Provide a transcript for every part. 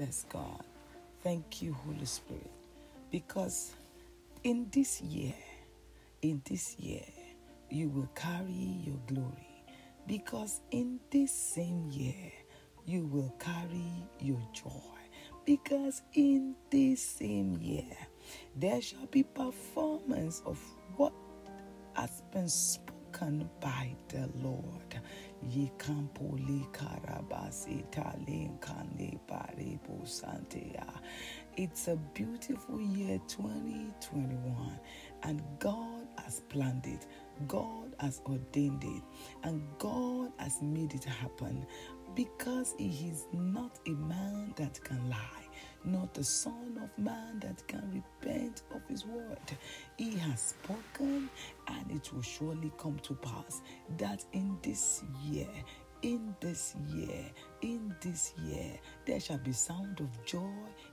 Bless God. Thank you, Holy Spirit. Because in this year, you will carry your glory. Because in this same year, you will carry your joy. Because in this same year, there shall be performance of what has been spoken by the Lord. It's a beautiful year, 2021, and God has planned it. God has ordained it, and God has made it happen, because He is not a man that can lie, not the son of man that can repent of His word. He has spoken, and it will surely come to pass, that in this year, there shall be sound of joy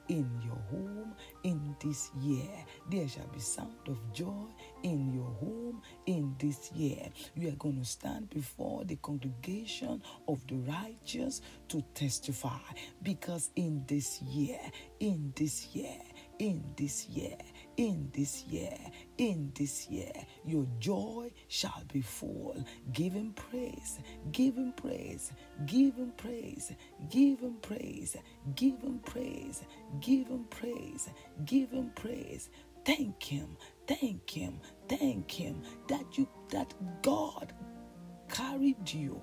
in your home. In this year, there shall be sound of joy in your home. In this year, you are going to stand before the congregation of the righteous to testify. Because in this year, your joy shall be full. Give Him praise. Thank Him that God carried you,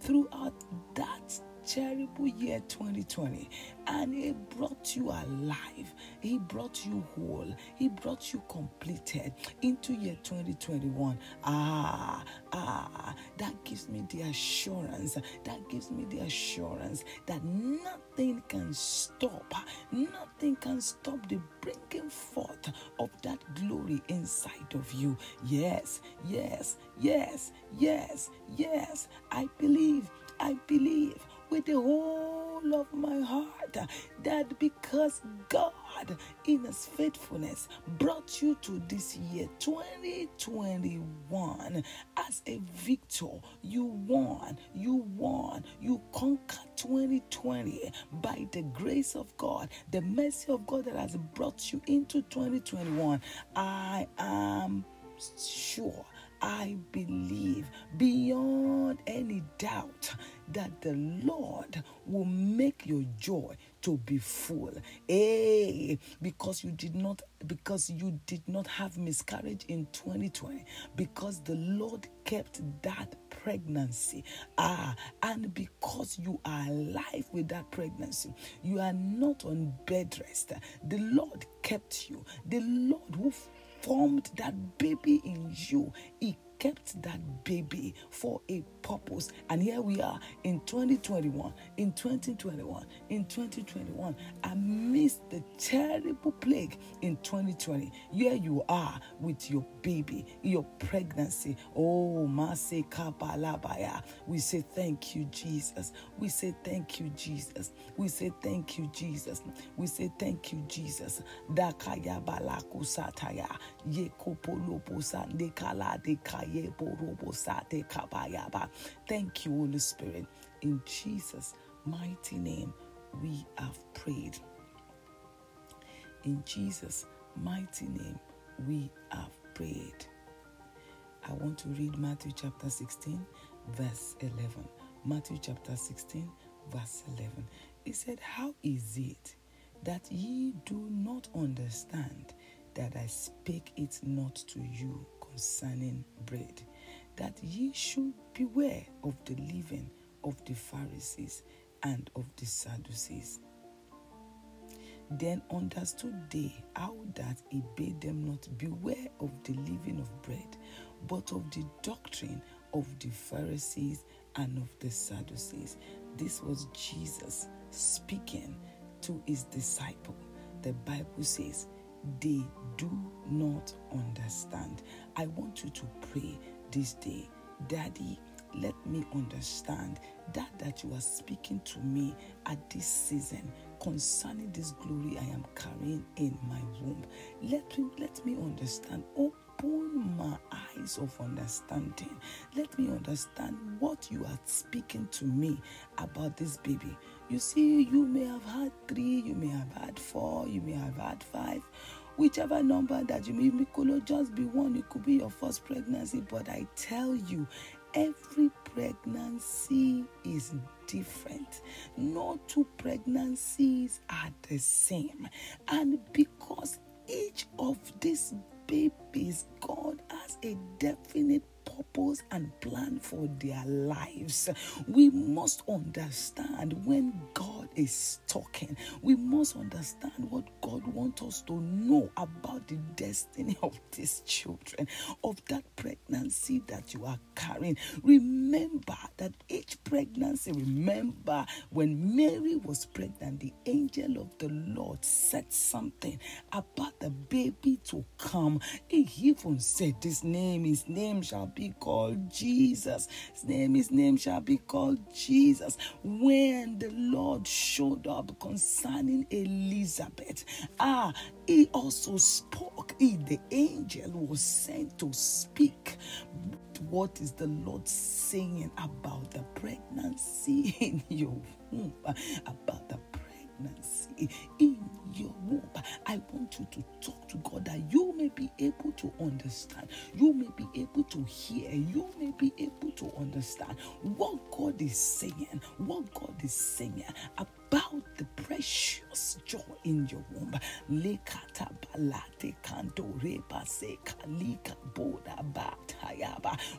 throughout that terrible year 2020, and He brought you alive. He brought you whole. He brought you completed into year 2021. That gives me the assurance. That nothing can stop. Nothing can stop the bringing forth of that glory inside of you. Yes. I believe. With the whole of my heart, that because God in His faithfulness brought you to this year 2021 as a victor, you conquered 2020 by the grace of God, the mercy of God that has brought you into 2021. I am sure, I believe beyond any doubt that the Lord will make your joy to be full. Because you did not have miscarriage in 2020, because the Lord kept that pregnancy. And because you are alive with that pregnancy, you are not on bed rest. The Lord kept you. The Lord who formed that baby in you, He kept that baby for a purpose. And here we are in 2021, amidst the terrible plague in 2020. Here you are with your baby, your pregnancy. Oh, we say thank you, Jesus. We say thank you, Jesus. Thank you, Holy Spirit. In Jesus' mighty name, we have prayed. I want to read Matthew chapter 16, verse 11. It said, "How is it that ye do not understand that I spake it not to you concerning bread, that ye should beware of the leaven of the Pharisees and of the Sadducees?" Then understood they how that He bade them not beware of the leaven of bread, but of the doctrine of the Pharisees and of the Sadducees. This was Jesus speaking to His disciple. The Bible says, they do not understand. I want you to pray this day. Daddy, let me understand that you are speaking to me at this season concerning this glory I am carrying in my womb. Let me understand. Open my eyes of understanding. Let me understand what you are speaking to me about this baby. You see, you may have had 3, you may have had 4, you may have had 5. Whichever number that you may be, could just be 1. It could be your first pregnancy. But I tell you, every pregnancy is different. No two pregnancies are the same. And because each of these babies, God has a definite purpose and plan for their lives. We must understand when God is talking. We must understand what God wants us to know about the destiny of these children, of that pregnancy that you are carrying. Remember that each pregnancy, remember when Mary was pregnant, the angel of the Lord said something about the baby to come. He even said this name, his name shall be called Jesus. His name shall be called Jesus. When the Lord showed up concerning Elizabeth, he also spoke. The angel was sent to speak. What is the Lord saying about the pregnancy in your womb? About the pregnancy in your womb. I want you to talk to God that you may be able to understand, you may be able to hear, you may be able to understand what God is saying, about the precious joy in your womb.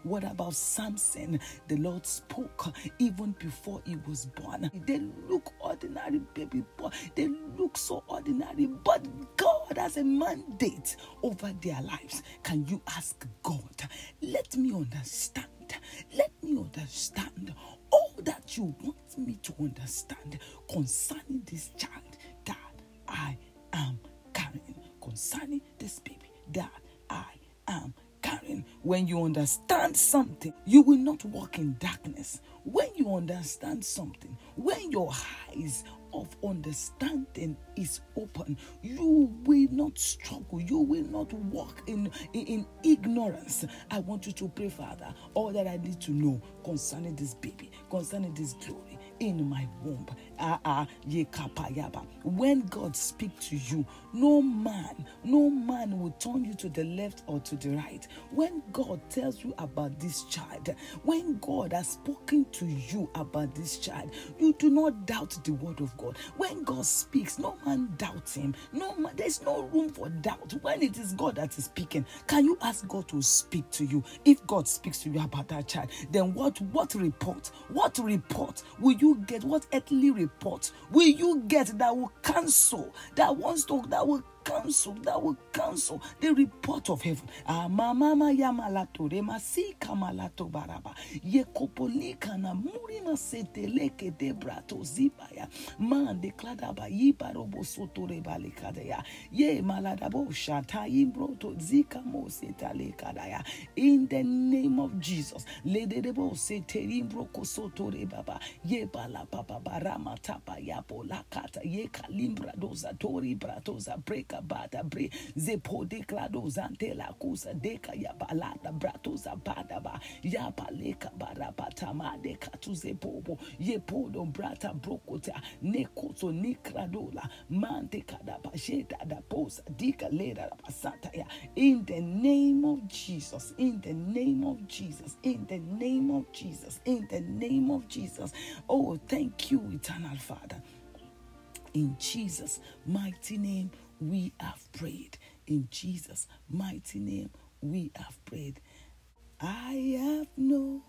What about Samson? The Lord spoke even before he was born. They look ordinary, baby boy. They look so ordinary, but God has a mandate over their lives. Can you ask God, let me understand? Let me understand all that you want me to understand concerning this child that I am carrying, concerning this baby that I am carrying. When you understand something, you will not walk in darkness. When you understand something, when your eyes of understanding is open, you will not struggle, you will not walk in ignorance. I want you to pray, Father, all that I need to know concerning this baby, concerning this glory in my womb. When God speaks to you, no man will turn you to the left or to the right. When God tells you about this child, when God has spoken to you about this child, you do not doubt the word of God. When God speaks, no man doubts him. No man, there's no room for doubt when it is God that is speaking. Can you ask God to speak to you? If God speaks to you about that child, then what report will you get? What earthly report will you get that will cancel, that wants to, that will cancel the report of heaven? In the name of Jesus, in the name of Jesus, in the name of Jesus, in the name of Jesus, in the name of Jesus. Oh, thank you, eternal Father. In Jesus' mighty name, we have prayed. In Jesus' mighty name, we have prayed. I have no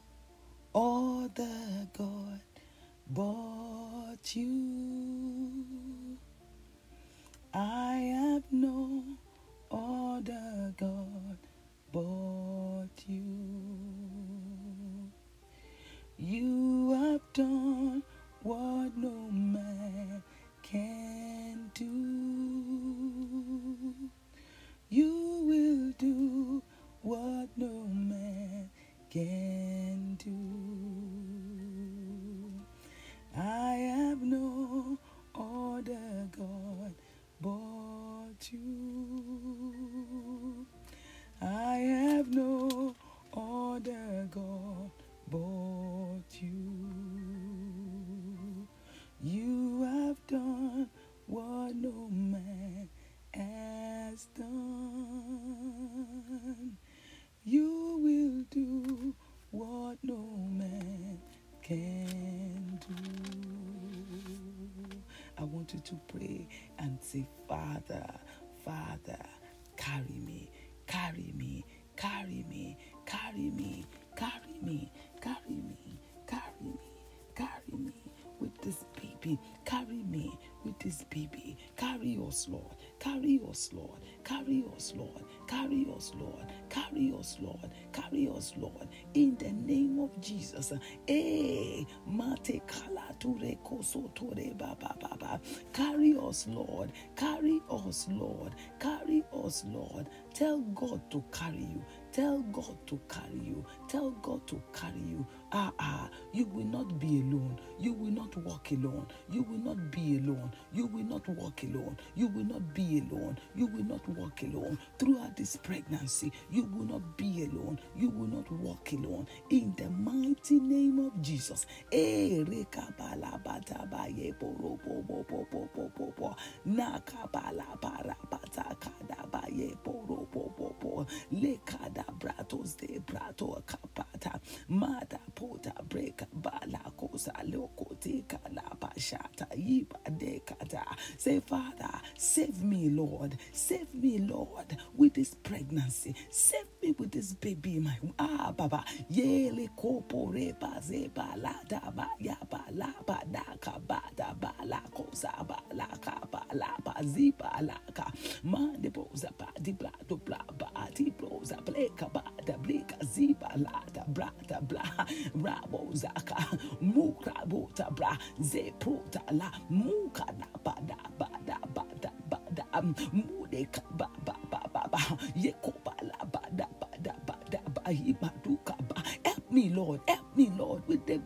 other God but you. I have no other God but you. You have done what no man can do. You will do what no man can do. I have no other God but you. I have no other God but you. You no man has done. You will do what no man can do. I want you to pray and say, Father, Father, carry me, carry me, carry me, carry me, carry me, carry me, carry me, carry me with this baby. Carry me with this baby. Carry us, Lord. Carry us, Lord. Carry us, Lord. Carry us, Lord. Carry us, Lord. Carry us, Lord. In the name of Jesus. Hey, mate kala ture koso ture baba baba. Carry us, Lord. Carry us, Lord. Carry us, Lord. Tell God to carry you. Tell God to carry you. Tell God to carry you. You will not be alone. You will not walk alone. You will not be alone. You will not walk alone. You will not be alone. You will not walk alone. Throughout this pregnancy, you will not be alone. You will not walk alone. In the mighty name of Jesus. Bratos de brato capata, mata pota break balacosa locotica la pashata yiba decata. Say, Father, save me, Lord. Save me, Lord, with this pregnancy. Save me with this baby, my baba. Yele copo reba zeba la daba yaba la badaka bada balacosa balaca balaba ziba laca. Mandibosa badibla dubla badiblosa bleka. Kabada blika ziba lada brata bla rabo zaka mukra bota bra zeprota la muka da bada bada bada bada mudeka ba ba ba ba ba yekoba la bada bada bada ba ibaduka ba. Help me, Lord. Help me, Lord, with the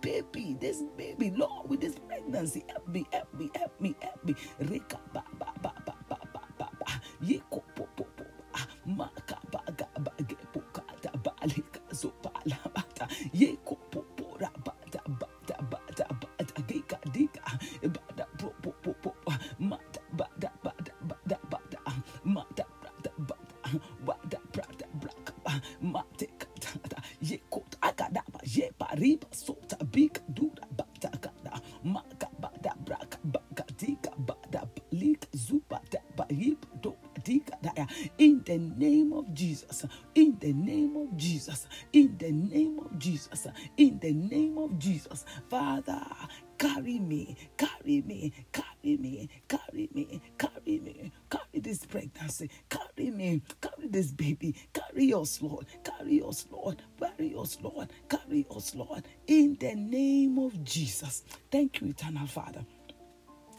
baby, this baby, Lord, with this pregnancy. Help me, help me, help me, help me. Reka ba ba ba ba ba ba ba yekopo po po maka ba. In the name of Jesus, in the name of Jesus, in the name of Jesus, in the name of Jesus, Father, carry me, carry me, carry me, carry me, carry me, carry this pregnancy, carry me, carry this baby, carry us, Lord, carry us, Lord, carry us, Lord, carry us, Lord, in the name of Jesus. Thank you, eternal Father.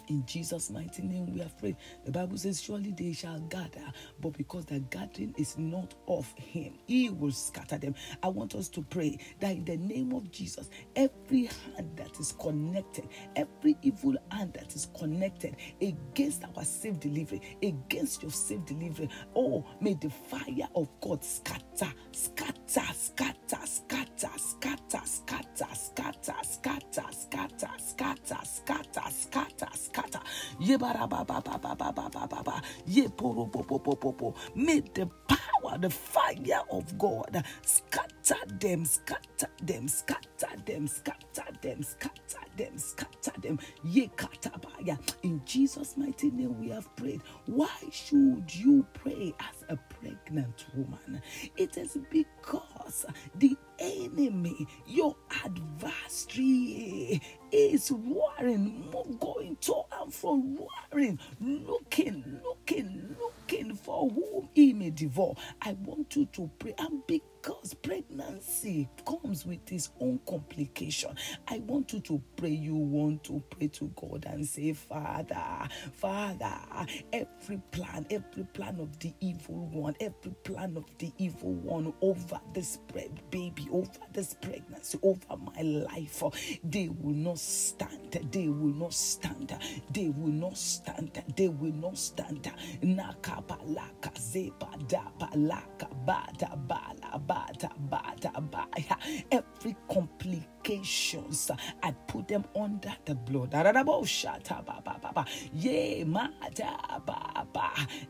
In Jesus' mighty name we are prayed. The Bible says, surely they shall gather, but because the gathering is not of him, he will scatter them. I want us to pray that in the name of Jesus, every hand that is connected, every evil hand that is connected against our safe delivery, against your safe delivery, oh, may the fire of God scatter, scatter, scatter, scatter, scatter, scatter, scatter, scatter, scatter, scatter, scatter, scatter, scatter. May the power, the fire of God scatter them, scatter them, scatter them, scatter them, scatter them, scatter them. In Jesus' mighty name we have prayed. Why should you pray as a pregnant woman? It is because the enemy, your adversary, is warring, going to and from warring, looking, looking, looking for whom he may devour. I want you to pray and be. Because pregnancy comes with its own complication. I want you to pray. You want to pray to God and say, Father, Father, every plan of the evil one, every plan of the evil one over this baby, over this pregnancy, over my life, they will not stand. They will not stand. They will not stand. They will not stand. Nakabalaka zeba dabalaka bada bala. Every complication, Locations, I put them under the blood.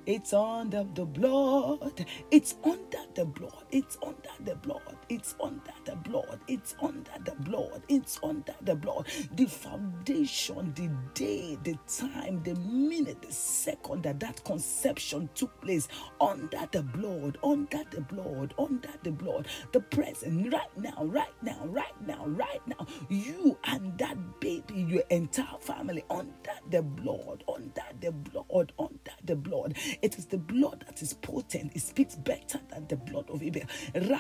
It's under the blood. It's under the blood. It's under the blood. It's under the blood. It's under the blood. It's under the blood. The foundation, the day, the time, the minute, the second that conception took place, under the blood, under the blood, under the blood. The present, right now, right now, right now, right now, you and that baby, your entire family, under the blood, under the blood, under the blood. It is the blood that is potent. It speaks better than the blood of Abel. You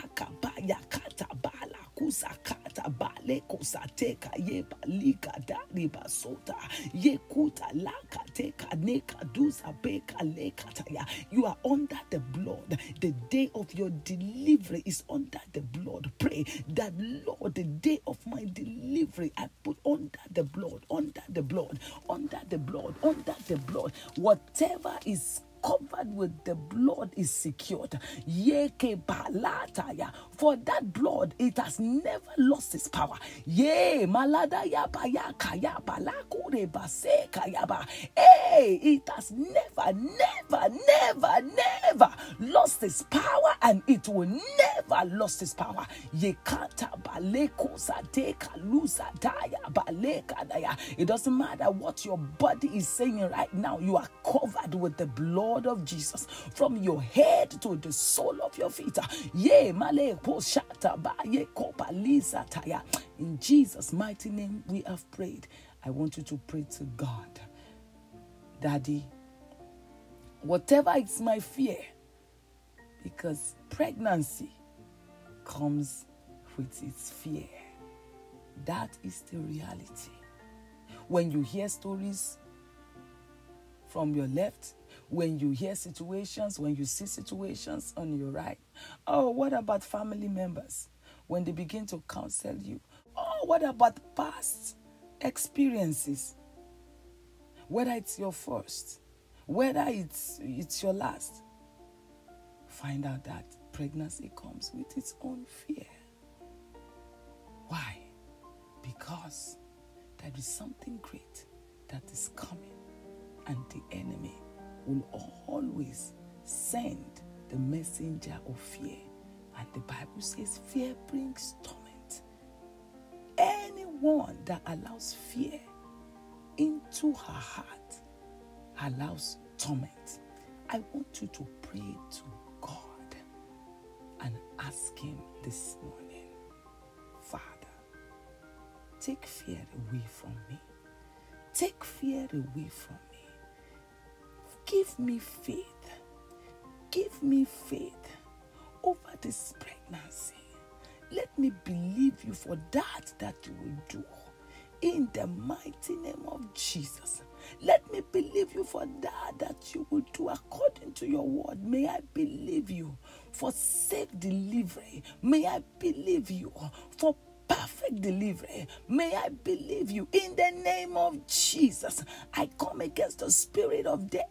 are under the blood. The day of your delivery is under the blood. Pray that, Lord, the day of my delivery, I put under the blood, under the blood, under the blood, under the blood. Whatever is covered with the blood is secured. For that blood, it has never lost its power. Hey, it has never, never, never, never lost its power, and it will never lost its power. It doesn't matter what your body is saying right now, you are covered with the blood of Jesus, from your head to the sole of your feet. In Jesus' mighty name we have prayed. I want you to pray to God. Daddy, whatever is my fear, because pregnancy comes with its fear. That is the reality. When you hear stories from your left, when you hear situations, when you see situations on your right, oh, what about family members? When they begin to counsel you, oh, what about past experiences? Whether it's your first, whether it's your last, find out that pregnancy comes with its own fear. Why? Because there is something great that is coming. And the enemy will always send the messenger of fear. And the Bible says fear brings torment. Anyone that allows fear into her heart allows torment. I want you to pray to God and ask him this morning, Father, take fear away from me. Take fear away from me. Give me faith. Give me faith over this pregnancy. Let me believe you for that you will do. In the mighty name of Jesus. Let me believe you for that you will do according to your word. May I believe you for safe delivery. May I believe you for perfect delivery. May I believe you in the name of Jesus. I come against the spirit of death.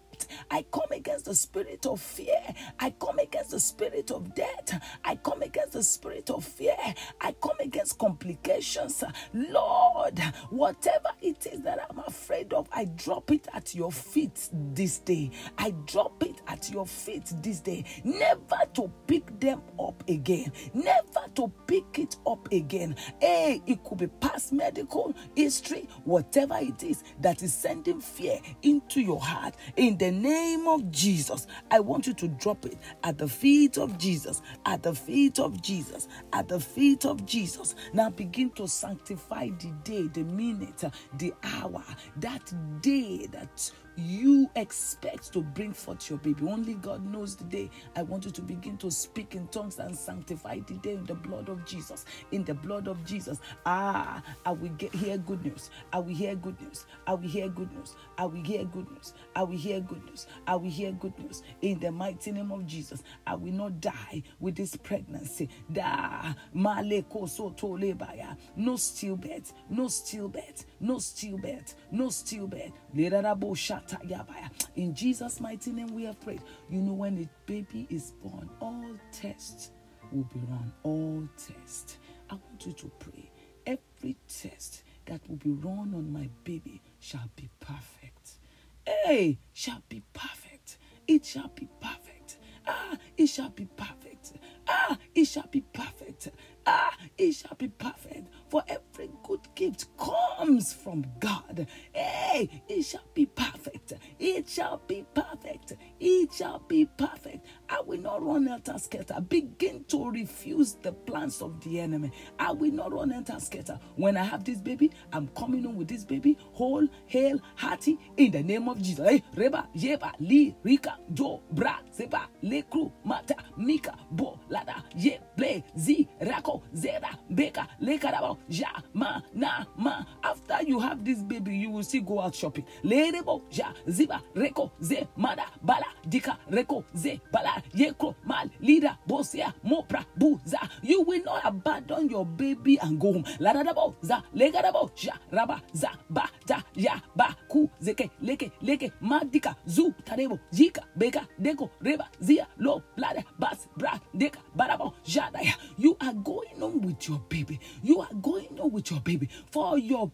I come against the spirit of fear. I come against the spirit of death. I come against the spirit of fear. I come against complications. Lord, whatever it is that I'm afraid of, I drop it at your feet this day. I drop it at your feet this day. Never to pick them up again. Never to pick it up again. Hey, it could be past medical history, whatever it is that is sending fear into your heart. In the name of Jesus, I want you to drop it at the feet of Jesus, at the feet of Jesus, at the feet of Jesus. Now begin to sanctify the day, the minute, the hour, that day that you expect to bring forth your baby. Only God knows the day. I want you to begin to speak in tongues and sanctify the day in the blood of Jesus. In the blood of Jesus. Ah, I will hear good news. I will hear good news. I will hear good news. I will hear good news. I will hear good news. I will hear good news. In the mighty name of Jesus, I will not die with this pregnancy. Da maleko soto lebaya. No stillbirth. No stillbirth. No stillbirth. No stillbirth. Lerarabo shat. In Jesus' mighty name we have prayed. You know, when the baby is born, all tests will be run. All tests. I want you to pray every test that will be run on my baby shall be perfect. Hey, shall be perfect. It shall be perfect. Ah, it shall be perfect. Ah, it shall be perfect. Ah, it shall be perfect. For every good gift comes from God. Hey, it shall be perfect. It shall be perfect. It shall be perfect. I will not run helter skelter. Begin to refuse the plans of the enemy. I will not run helter skelter. When I have this baby, I'm coming home with this baby whole, hale, hearty, in the name of Jesus. Hey, Reba, Yeba, Li, Rika, Do, Bra, Zeba, Lekru, Mata, Mika, Bo, Lada, Ye, Ble, Z, Rako, Zera, Beka, Lekarabo, Ja, Ma, Na, Ma. After you have this baby, you will still go out shopping. Lerebo, Ja, Ziba, Reko, Ze, Mada, Bala, Dika, Reko, Ze, Bala, Yeko, Mal, Lida, Bosia, Mopra, Buza. You will not abandon your baby and go home. Ladabo, Za, Legarabo, Ja, Raba, Za, Ba, Da, Ya, Ba, Ku, Zeke, Leke, Leke, Madika, Zu, Tarebo, Jika, Beka, Deko, Reba, Zia, Lo, Lada, Bas, Bra, Deka, Barabo, Jadaya. You are going on with your baby. You are going on with your baby. For your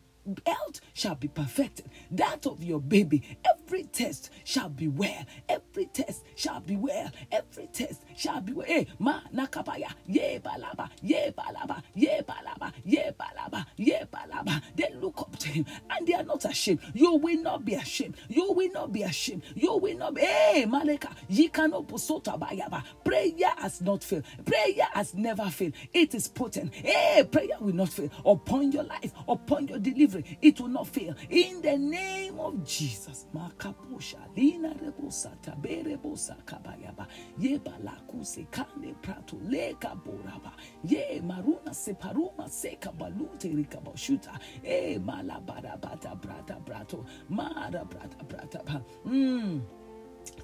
health shall be perfected. That of your baby. Every test shall be well. Every test shall be well. Every test shall be well. Hey, ma nakabaya. Ye balaba. Ye balaba. Ye balaba. Ye balaba. Ye balaba. They look up to him and they are not ashamed. You will not be ashamed. You will not be ashamed. You will not be. Hey, Maleka. Ye cannot posota bayaba. Prayer has not failed. Prayer has never failed. It is potent. Hey, prayer will not fail upon your life, upon your deliverance. It will not fail. In the name of Jesus.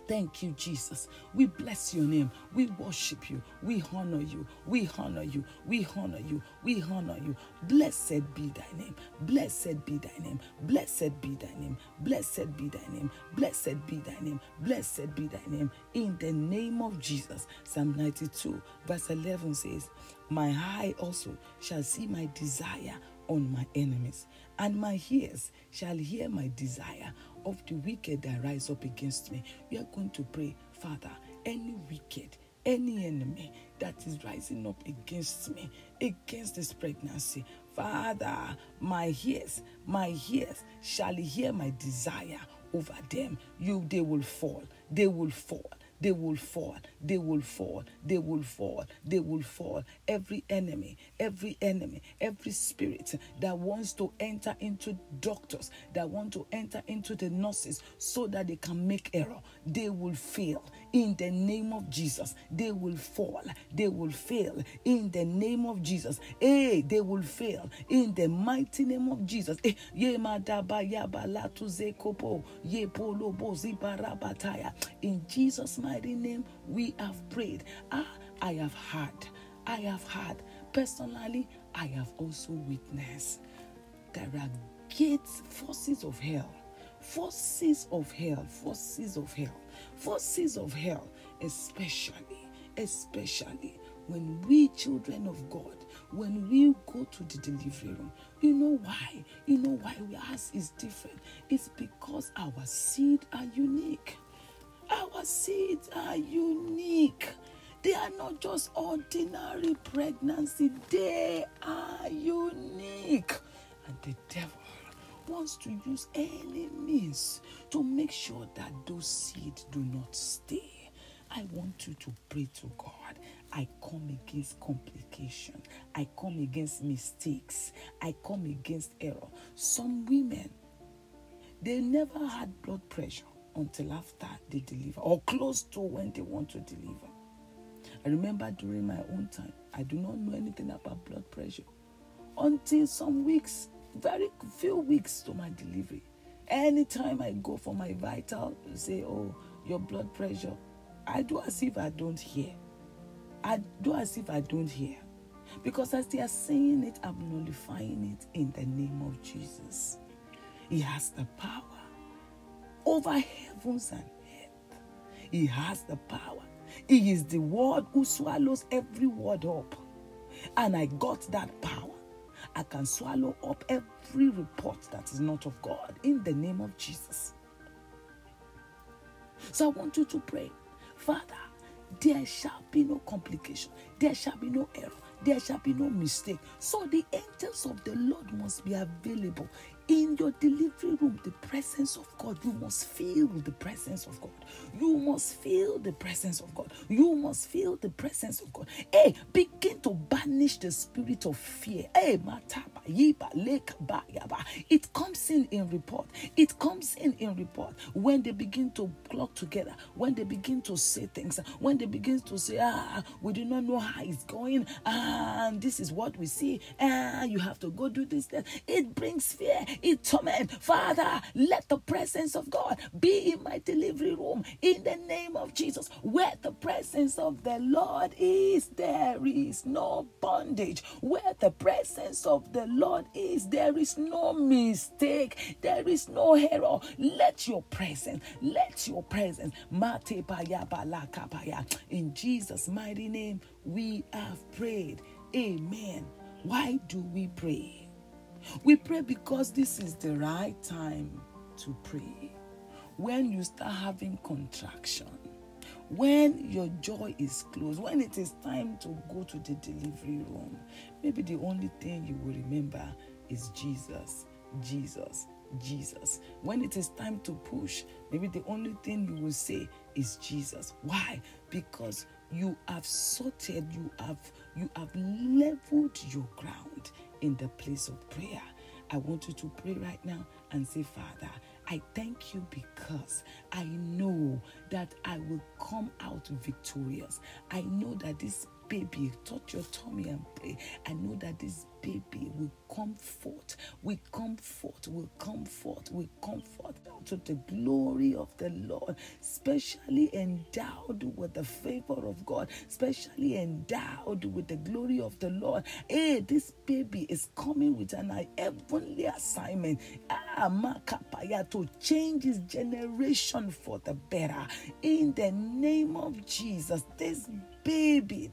Thank you, Jesus. We bless your name. We worship you. We honor you. We honor you. We honor you. We honor you. Blessed be thy name. Blessed be thy name. Blessed be thy name. Blessed be thy name. Blessed be thy name. Blessed be thy name. In the name of Jesus. Psalm 92 verse 11 says, my eye also shall see my desire on my enemies, and my ears shall hear my desire of the wicked that rise up against me. We are going to pray, Father, any wicked, any enemy that is rising up against me, against this pregnancy, Father, my ears shall hear my desire over them. They will fall. They will fall. They will fall. They will fall. They will fall. They will fall. Every enemy, every spirit that wants to enter into doctors, that want to enter into the nurses so that they can make error, they will fail. In the name of Jesus, they will fall. They will fail. In the name of Jesus, hey, they will fail. In the mighty name of Jesus. In Jesus' mighty name, we have prayed. I have heard. Personally, I have also witnessed. There are gates, forces of hell, especially when we children of God, when we go to the delivery room. You know why ours is different? It's because our seeds are unique. Our seeds are unique. They are not just ordinary pregnancy. They are unique. And the devil wants to use any means to make sure that those seeds do not stay. I want you to pray to God. I come against complication. I come against mistakes. I come against error. Some women, they never had blood pressure until after they deliver, or close to when they want to deliver. I remember during my own time, I do not know anything about blood pressure until some weeks, very few weeks to my delivery. Anytime I go for my vital, you say, oh, your blood pressure. I do as if I don't hear. Because as they are saying it, I'm nullifying it in the name of Jesus. He has the power over heavens and earth. He has the power. He is the word who swallows every word up. And I got that power. I can swallow up every report that is not of God in the name of Jesus. So I want you to pray, Father, there shall be no complication. There shall be no error. There shall be no mistake. So the angels of the Lord must be available. In your delivery room, the presence of God, you must feel the presence of God. You must feel the presence of God. You must feel the presence of God. Hey, begin to banish the spirit of fear. Hey, it comes in report. It comes in report. When they begin to clock together, when they begin to say things, when they begin to say, we do not know how it's going, and this is what we see, and you have to go do this, that. It brings fear. It torment. Father, let the presence of God be in my delivery room in the name of Jesus. Where the presence of the Lord is, there is no bondage. Where the presence of the Lord is, there is no mistake. There is no error. Let your presence, in Jesus' mighty name, we have prayed. Amen. Why do we pray? We pray because this is the right time to pray. When you start having contraction, when your jaw is closed, when it is time to go to the delivery room, maybe the only thing you will remember is Jesus, Jesus, Jesus. When it is time to push, maybe the only thing you will say is Jesus. Why? Because you have sorted, you have leveled your ground in the place of prayer. I want you to pray right now and say, Father, I thank you because I know that I will come out victorious. I know that this baby, touch your tummy and pray. I know that this baby will come forth, will come forth, will come forth, will come forth to the glory of the Lord, specially endowed with the favor of God, specially endowed with the glory of the Lord. Hey, this baby is coming with an heavenly assignment to change his generation for the better. In the name of Jesus, this baby. Hey,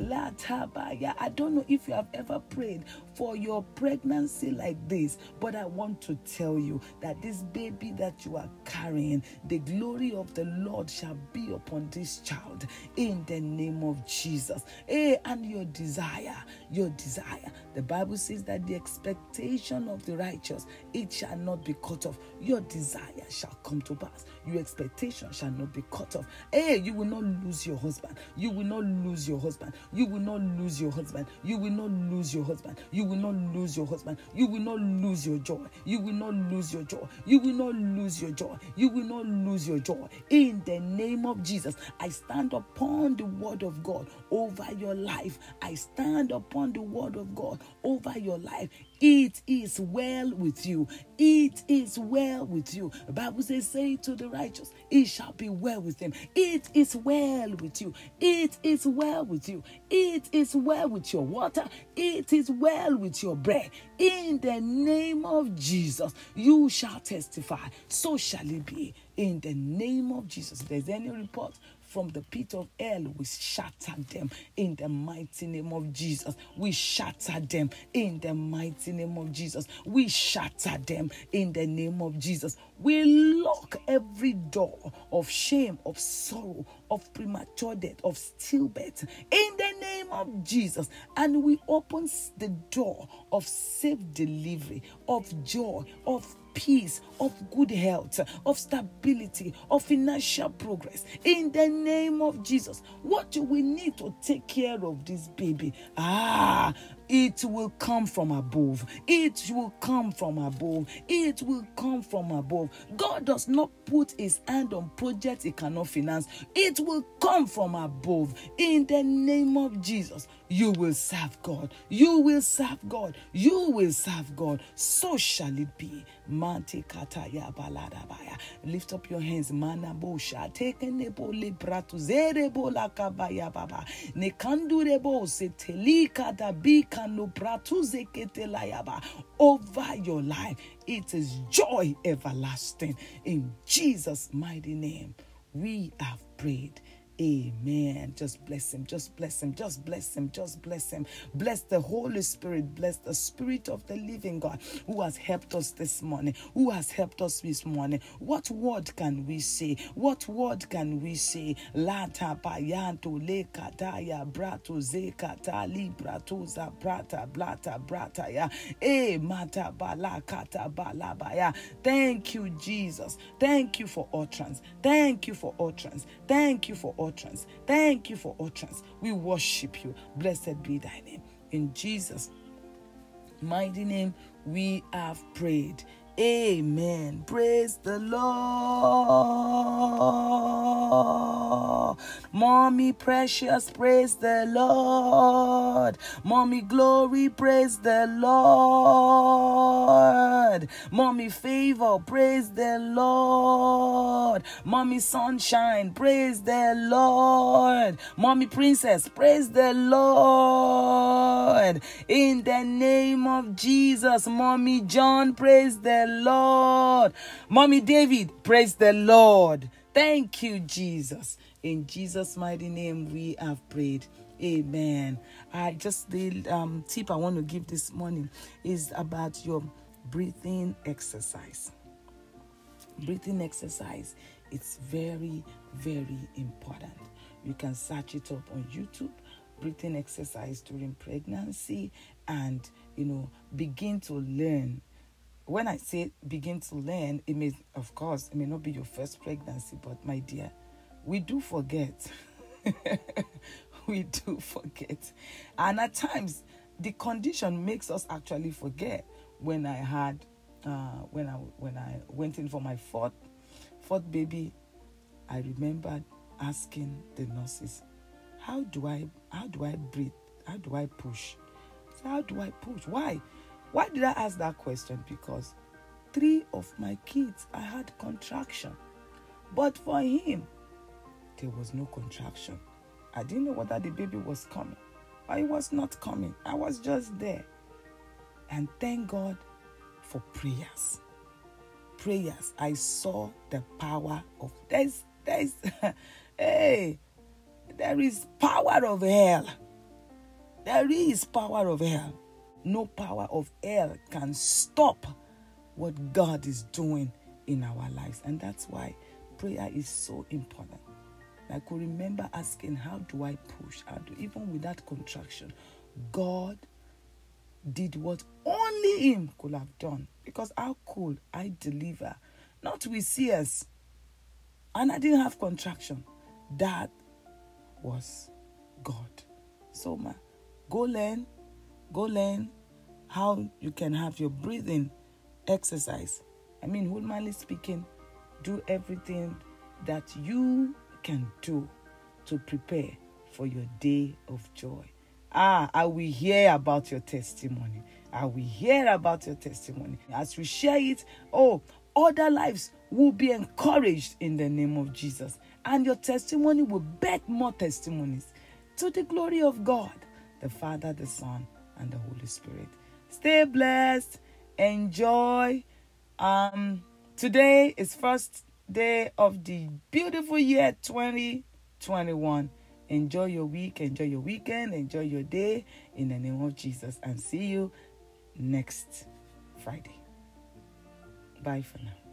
Latabaya. I don't know if you have ever prayed for your pregnancy like this, but I want to tell you that this baby that you are carrying, the glory of the Lord shall be upon this child in the name of Jesus. Hey, and your desire. The Bible says that the expectation of the righteous, it shall not be cut off. Your desire shall come to pass. Your expectation shall not be cut off. Hey, you will not lose your husband. You will not lose your husband. You will not lose your husband. You will not lose your husband. You will not lose your husband. You will not lose your joy. You will not lose your joy. You will not lose your joy. You will not lose your joy. In the name of Jesus, I stand upon the word of God over your life. I stand upon the word of God over your life. It is well with you. It is well with you. The Bible says, say to the righteous, it shall be well with them. It is well with you. It is well with you. It is well with your water. It is well with your bread. In the name of Jesus, you shall testify. So shall it be. In the name of Jesus. If there's any report from the pit of hell, we shatter them in the mighty name of Jesus. We shatter them in the mighty name of Jesus. We shatter them in the name of Jesus. We lock every door of shame, of sorrow, of premature death, of stillbirth in the name of Jesus. And we open the door of safe delivery, of joy, of peace, of good health, of stability, of financial progress in the name of Jesus. What do we need to take care of this baby? It will come from above. It will come from above. It will come from above. God does not put his hand on projects he cannot finance. It will come from above. In the name of Jesus, you will serve God. You will serve God. You will serve God. So shall it be. Lift up your hands. Over your life, it is joy everlasting. In Jesus' mighty name, we have prayed. Amen. Just bless him. Just bless him. Just bless him. Just bless him. Bless the Holy Spirit. Bless the Spirit of the living God who has helped us this morning. Who has helped us this morning. What word can we say? What word can we say? Lata payanto le kataya brato ze katali bratoza brata blata brataya. E mata bala kata balabaya. Thank you, Jesus. Thank you for utterance. Thank you for utterance. Thank you for utterance. Utterance. Thank you for utterance. We worship you. Blessed be thy name. In Jesus' mighty name, we have prayed. Amen. Praise the Lord. Mommy precious, praise the Lord. Mommy glory, praise the Lord. Mommy favor, praise the Lord. Mommy sunshine, praise the Lord. Mommy princess, praise the Lord. In the name of Jesus, Mommy John, praise the Lord. Mommy David, praise the Lord. Thank you, Jesus. In Jesus' mighty name, we have prayed. Amen. The tip I want to give this morning is about your breathing exercise. Breathing exercise, it's very, very important. You can search it up on YouTube. Breathing exercise during pregnancy, and begin to learn. When I say begin to learn, it may not be your first pregnancy, but my dear, we do forget. We do forget. And at times, the condition makes us actually forget. When I had, when I went in for my fourth baby, I remembered asking the nurses, how do I breathe? How do I push? How do I push? Why? Why did I ask that question? Because 3 of my kids, I had contraction. But for him, there was no contraction. I didn't know whether the baby was coming. Or it was not coming. I was just there. And thank God for prayers. Prayers. I saw the power of... there is power of hell. There is power of hell. No power of hell can stop what God is doing in our lives. And that's why prayer is so important. I could remember asking, how do I push? Even with that contraction, God did what only him could have done. Because how could I deliver? Not with tears. And I didn't have contraction. That was God. So, man, go learn how you can have your breathing exercise. Humanly speaking, do everything that you can do to prepare for your day of joy. I will hear about your testimony. I will hear about your testimony. As we share it, other lives will be encouraged in the name of Jesus. And your testimony will birth more testimonies to the glory of God, the Father, the Son, and the Holy Spirit. Stay blessed. Enjoy. Today is first day of the beautiful year 2021. Enjoy your week. Enjoy your weekend. Enjoy your day in the name of Jesus. And see you next Friday. Bye for now.